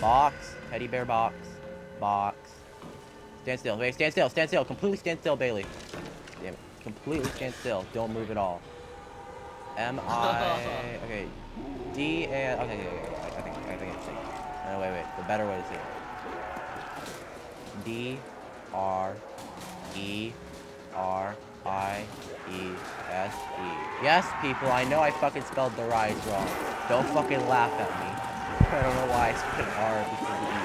Box. Teddy bear box. Box. Stand still. Wait, stand still. Stand still. Completely stand still, Bailey. Damn it. Completely stand still. Don't move at all. M-I... Okay. D and... Okay, okay. I think it's safe. No, wait. The better way to say it. D-R-E-R-I-E-S-E. Yes, people, I know I fucking spelled the rise wrong. Don't fucking laugh at me. I don't know why I spelled R before the E.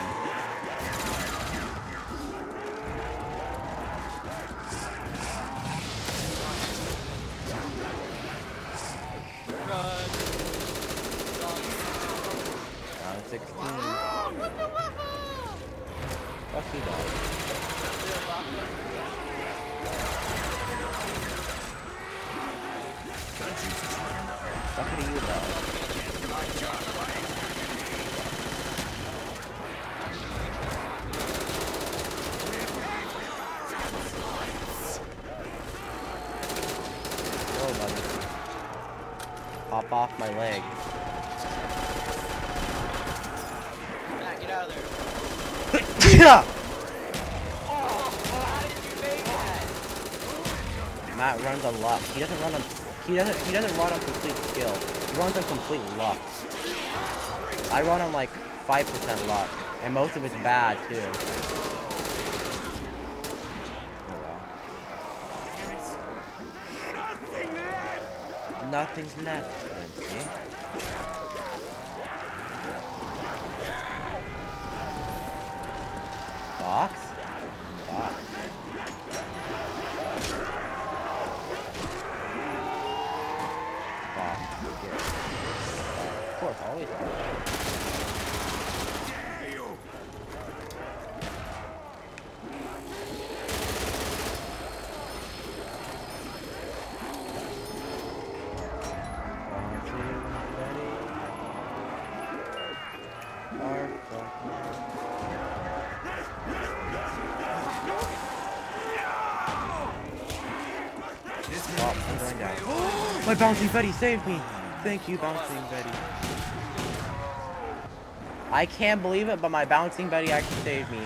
Hop off my leg. Get out of there. Yeah. How did you make that? Matt runs on luck. He doesn't run on complete skill. He runs on complete luck. I run on like 5% luck, and most of it's bad too. Nothing's left. Okay. Box? Box. Box. Okay. Of course, always. My Bouncing Betty saved me! Thank you, Bouncing Betty. I can't believe it, but my Bouncing Betty actually saved me.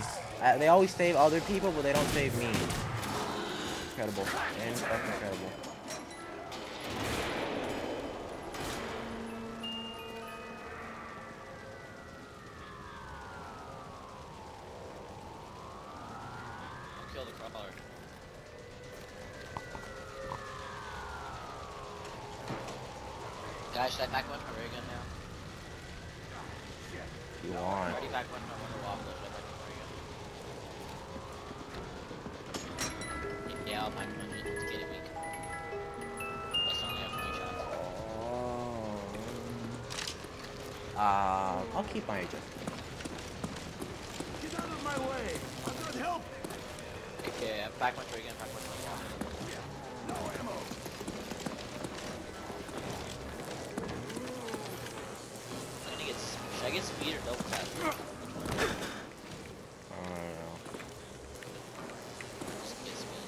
They always save other people, but they don't save me. Incredible. And fucking incredible. Kill the crawler. Should I back one for ray gun now? You are. I already back one from the waffle, should I back one for ray gun? Yeah, I'll back one just to get it weak. Plus only have 3 shots. Oh. I'll keep my agent. Get out of my way! I'm not helping! Okay, back one for ray gun, back one for the waffle. Yeah. No ammo! I guess speed or double tap. I don't know. Just get speed.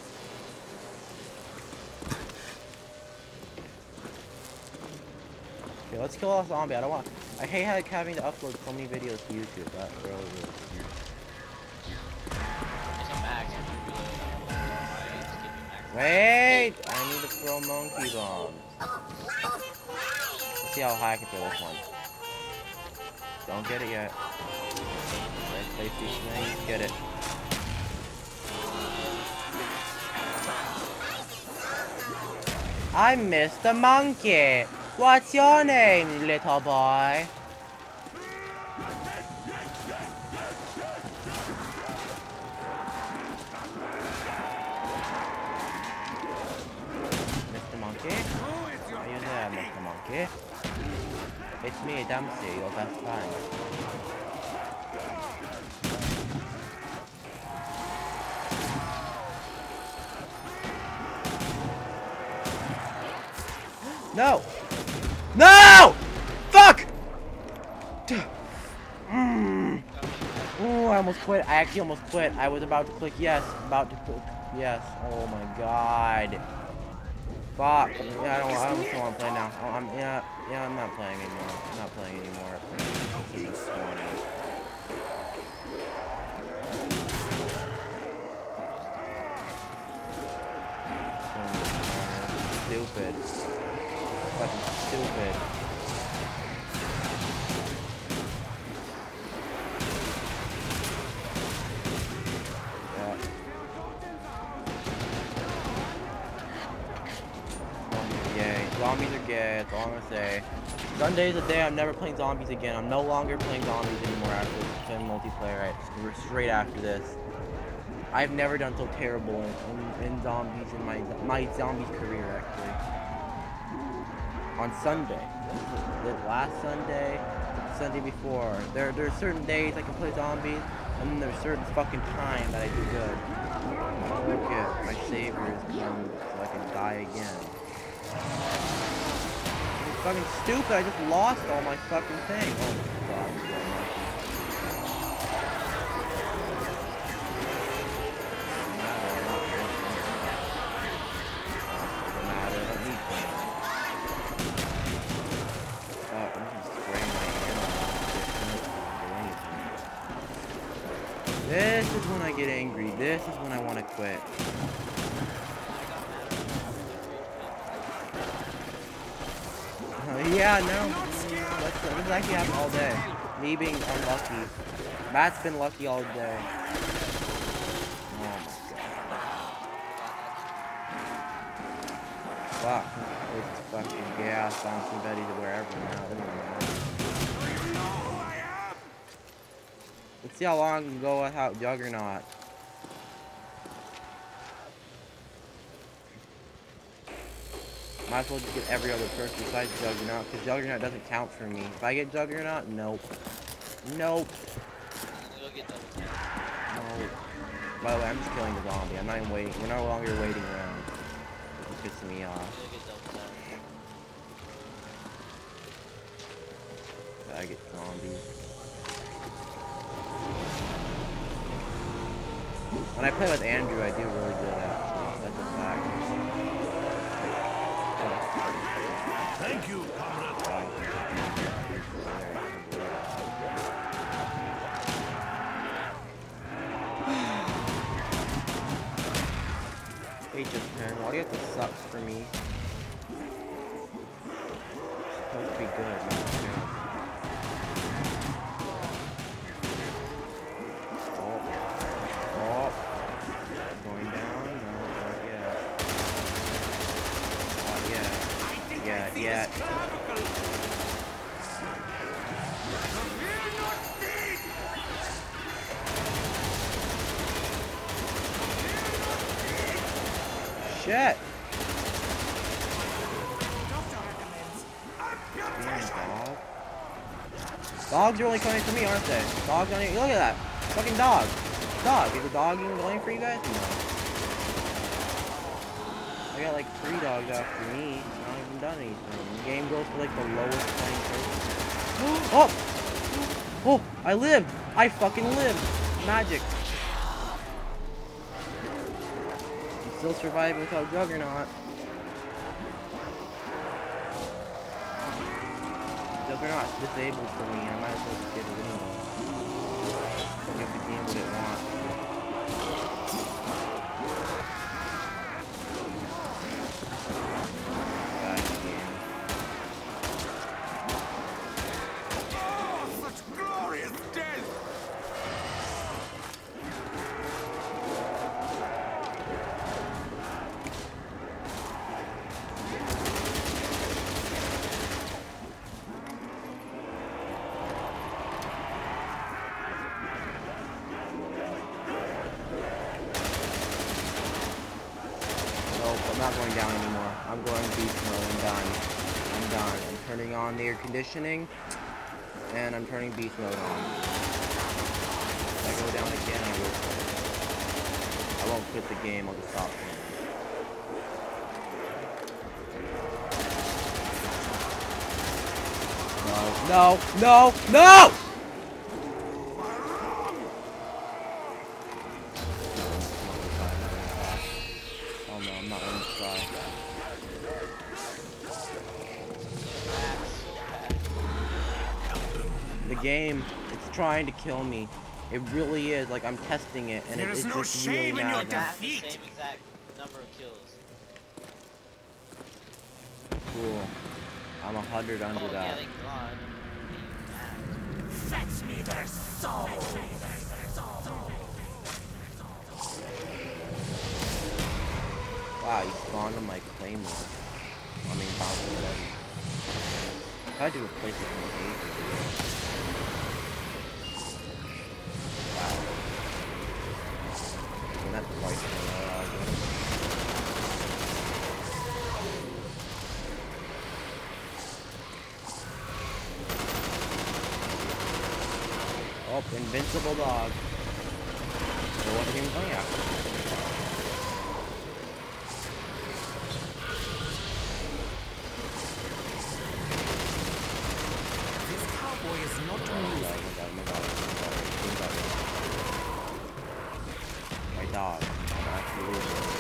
Okay, let's kill off zombie. I don't want. I hate having to upload so many videos to YouTube. That really weird. It's a max. Wait! I need to throw monkey bombs. Let's see how high I can throw this one. Don't get it yet. Nice safety. Get it. I'm Mr. Monkey. What's your name, little boy? Mr. Monkey? Are you there, Mr. Monkey? It's me, Dempsey, your best friend. No! No! Fuck! Ooh, I almost quit. I actually almost quit. I was about to click yes. About to click yes. Oh my god. Fuck. Yeah, I almost don't want to play now. Oh, I'm not playing anymore. I'm not playing anymore. This is I'm gonna say. Sunday's a day I'm never playing zombies again. I'm no longer playing zombies anymore after this multiplayer. Right? We're straight after this. I've never done so terrible in zombies in my zombies career, actually. On Sunday. The last Sunday, Sunday before. There are certain days I can play zombies, and then there's certain fucking time that I do good. Oh, look at my saviors come so I can die again. It's fucking stupid, I just lost all my fucking thing. Oh god, so much. This is when I get angry. This is when I want to quit. Yeah, no. This actually happened all day. Me being unlucky. Matt's been lucky all day. Oh my god. Fuck. It's fucking gas on somebody to wherever now. It doesn't matter. Let's see how long we can go without Juggernaut. Might as well just get every other person besides Juggernaut, because Juggernaut doesn't count for me. If I get Juggernaut, nope. Nope. You'll get them. Nope. By the way, I'm just killing the zombie. I'm not even waiting. We're no longer waiting around. It pisses me off. I get zombies. When I play with Andrew, I do really good at that's a fact. Thank you, comrade. Hate this turn. Why do you have to suck for me? It's supposed to be good, man. Yet. Shit. Damn, dogs are only coming for me, aren't they? Dogs on you. Look at that. Fucking dog. Dog. Is the dog even going for you guys? No. I got like 3 dogs after me. Done anything. The game goes for like the lowest playing person. Oh! Oh! I lived! I fucking lived! Magic! I'm still surviving without Juggernaut. Juggernaut's disabled for me. I might as well just get it anyway. Give the game what it wants. On the air conditioning, and I'm turning beast mode on. If I go down again, I will quit. I won't quit the game, I'll just stop playing. No, no, no, no! Oh no, I'm not going to try. The game, it's trying to kill me. It really is. Like, I'm testing it, and it's no just really in your defeat. Same exact number of kills. Cool. I'm 100 under that. Fetch me their soul. Wow, you spawned on my claymore. I mean, probably. I do replace it in the game. Oh, invincible dog. So what are you going after? This cowboy is not moving. My dog.